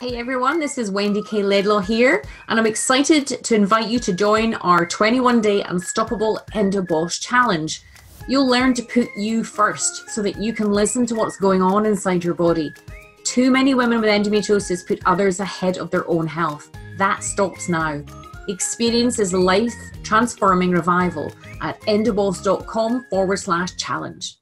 Hey everyone, this is Wendy K. Laidlaw here, and I'm excited to invite you to join our 21-day Unstoppable Endoboss Challenge. You'll learn to put you first so that you can listen to what's going on inside your body. Too many women with endometriosis put others ahead of their own health. That stops now. Experience is life-transforming revival at endoboss.com/challenge.